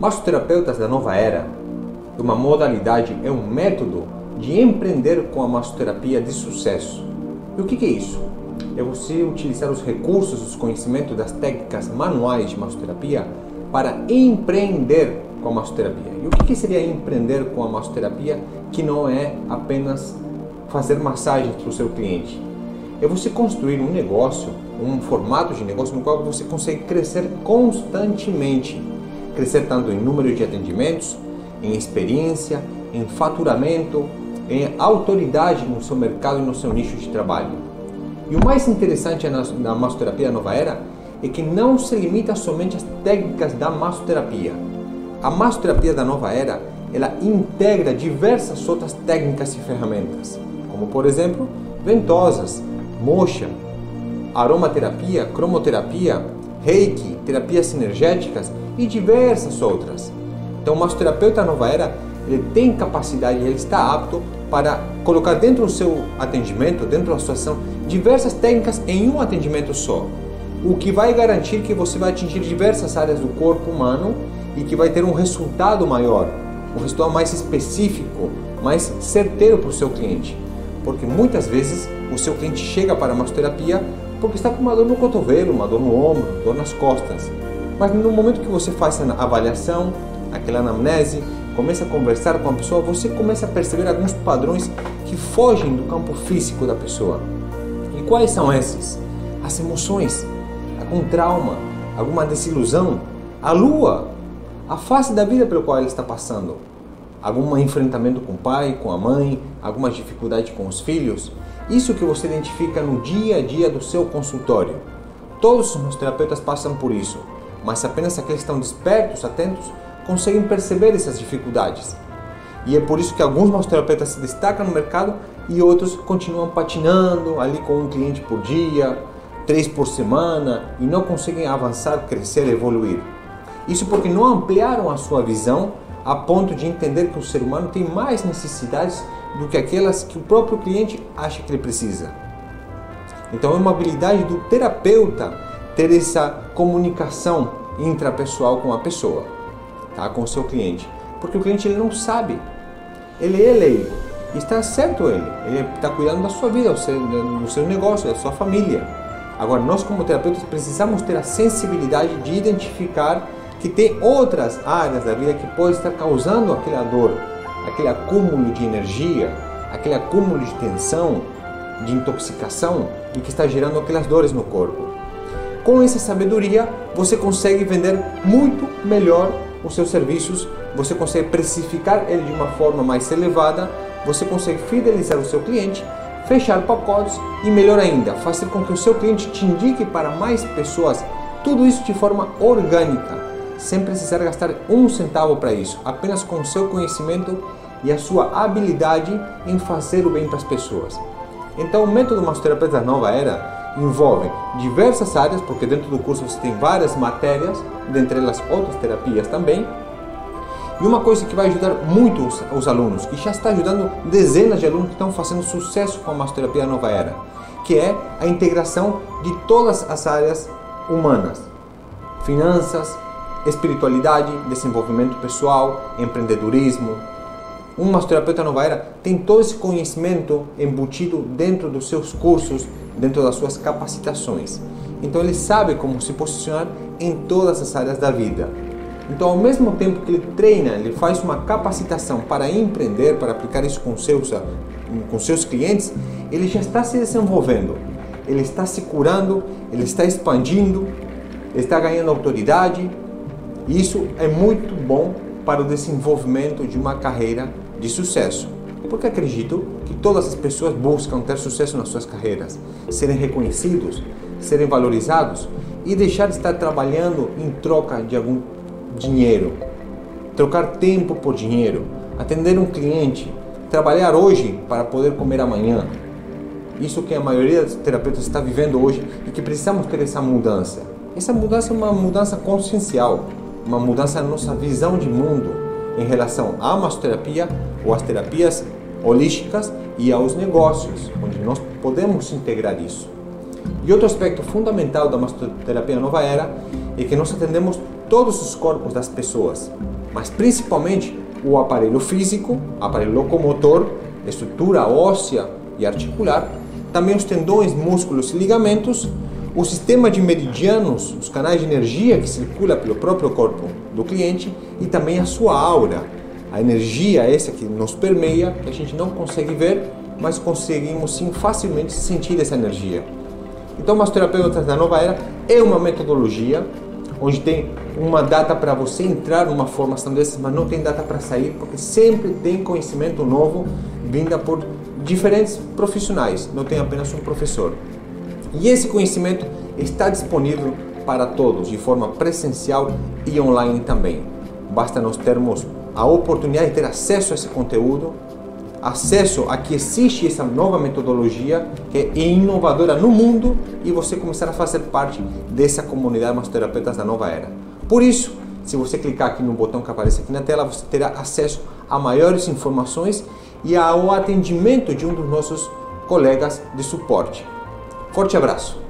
Massoterapeutas da Nova Era, uma modalidade, é um método de empreender com a massoterapia de sucesso. E o que é isso? É você utilizar os recursos, os conhecimentos das técnicas manuais de massoterapia para empreender com a massoterapia. E o que seria empreender com a massoterapia que não é apenas fazer massagens para o seu cliente? É você construir um negócio, um formato de negócio no qual você consegue crescer constantemente. Crescer tanto em número de atendimentos, em experiência, em faturamento, em autoridade no seu mercado e no seu nicho de trabalho. E o mais interessante na massoterapia Nova Era é que não se limita somente às técnicas da massoterapia. A massoterapia da Nova Era, ela integra diversas outras técnicas e ferramentas, como por exemplo, ventosas, moxa, aromaterapia, cromoterapia, reiki, terapias sinergéticas e diversas outras. Então o massoterapeuta Nova Era, ele tem capacidade, ele está apto para colocar dentro do seu atendimento, dentro da sua ação, diversas técnicas em um atendimento só. O que vai garantir que você vai atingir diversas áreas do corpo humano e que vai ter um resultado maior, um resultado mais específico, mais certeiro para o seu cliente. Porque muitas vezes o seu cliente chega para a massoterapia porque está com uma dor no cotovelo, uma dor no ombro, dor nas costas. Mas no momento que você faz a avaliação, aquela anamnese, começa a conversar com a pessoa, você começa a perceber alguns padrões que fogem do campo físico da pessoa. E quais são esses? As emoções, algum trauma, alguma desilusão, a lua, a fase da vida pela qual ela está passando, algum enfrentamento com o pai, com a mãe, alguma dificuldade com os filhos. Isso que você identifica no dia a dia do seu consultório. Todos os terapeutas passam por isso, mas apenas aqueles que estão despertos, atentos, conseguem perceber essas dificuldades. E é por isso que alguns terapeutas se destacam no mercado e outros continuam patinando ali com um cliente por dia, 3 por semana, e não conseguem avançar, crescer, evoluir. Isso porque não ampliaram a sua visão a ponto de entender que o ser humano tem mais necessidades do que aquelas que o próprio cliente acha que ele precisa. Então é uma habilidade do terapeuta ter essa comunicação intrapessoal com a pessoa, tá? Com o seu cliente, porque o cliente ele não sabe, ele é leigo, está certo ele está cuidando da sua vida, do seu negócio, da sua família. Agora nós como terapeutas precisamos ter a sensibilidade de identificar que tem outras áreas da vida que pode estar causando aquela dor, aquele acúmulo de energia, aquele acúmulo de tensão, de intoxicação e que está gerando aquelas dores no corpo. Com essa sabedoria, você consegue vender muito melhor os seus serviços, você consegue precificar ele de uma forma mais elevada, você consegue fidelizar o seu cliente, fechar pacotes e, melhor ainda, fazer com que o seu cliente te indique para mais pessoas, tudo isso de forma orgânica, sem precisar gastar um centavo para isso, apenas com o seu conhecimento e a sua habilidade em fazer o bem para as pessoas. Então o método massoterapeuta da Nova Era envolve diversas áreas, porque dentro do curso você tem várias matérias, dentre elas outras terapias também, e uma coisa que vai ajudar muito os alunos, que já está ajudando dezenas de alunos que estão fazendo sucesso com a massoterapia Nova Era, que é a integração de todas as áreas humanas, finanças, espiritualidade, desenvolvimento pessoal, empreendedorismo. Um massoterapeuta Nova Era tem todo esse conhecimento embutido dentro dos seus cursos, dentro das suas capacitações. Então ele sabe como se posicionar em todas as áreas da vida. Então ao mesmo tempo que ele treina, ele faz uma capacitação para empreender, para aplicar isso com seus clientes, ele já está se desenvolvendo, ele está se curando, ele está expandindo, ele está ganhando autoridade. Isso é muito bom para o desenvolvimento de uma carreira de sucesso, porque acredito que todas as pessoas buscam ter sucesso nas suas carreiras, serem reconhecidos, serem valorizados e deixar de estar trabalhando em troca de algum dinheiro, trocar tempo por dinheiro, atender um cliente, trabalhar hoje para poder comer amanhã. Isso que a maioria dos terapeutas está vivendo hoje e que precisamos ter essa mudança. Essa mudança é uma mudança consciencial, uma mudança na nossa visão de mundo em relação à massoterapia ou às terapias holísticas e aos negócios, onde nós podemos integrar isso. E outro aspecto fundamental da massoterapia Nova Era é que nós atendemos todos os corpos das pessoas, mas principalmente o aparelho físico, aparelho locomotor, estrutura óssea e articular, também os tendões, músculos e ligamentos, o sistema de meridianos, os canais de energia que circula pelo próprio corpo do cliente e também a sua aura, a energia essa que nos permeia, que a gente não consegue ver, mas conseguimos sim facilmente sentir essa energia. Então, massoterapeutas da Nova Era é uma metodologia onde tem uma data para você entrar numa formação dessas, mas não tem data para sair, porque sempre tem conhecimento novo vinda por diferentes profissionais, não tem apenas um professor. E esse conhecimento está disponível para todos, de forma presencial e online também. Basta nós termos a oportunidade de ter acesso a esse conteúdo, acesso a que existe essa nova metodologia que é inovadora no mundo e você começar a fazer parte dessa comunidade de massoterapeutas da Nova Era. Por isso, se você clicar aqui no botão que aparece aqui na tela, você terá acesso a maiores informações e ao atendimento de um dos nossos colegas de suporte. Forte abraço!